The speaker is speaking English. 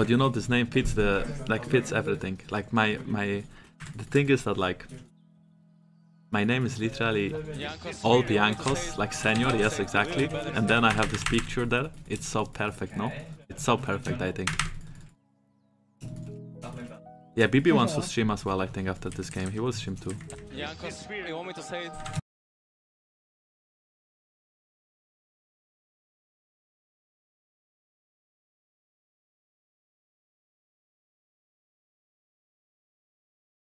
But you know, this name fits the, like, fits everything. Like the thing is that, like, my name is literally all Biancos, like Senor, yes, exactly. And then I have this picture there. It's so perfect, no? It's so perfect, I think. Yeah, BB wants to stream as well, I think, after this game. He will stream too.